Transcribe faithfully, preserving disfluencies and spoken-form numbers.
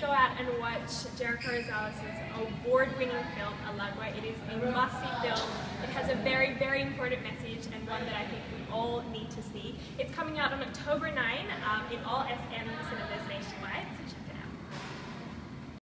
go out and watch Jericho Rosales' award-winning film, Alagwa. It is a must-see film. It has a very, very important message and one that I think we all need to see. It's coming out on October ninth um, in all S M Cinemas.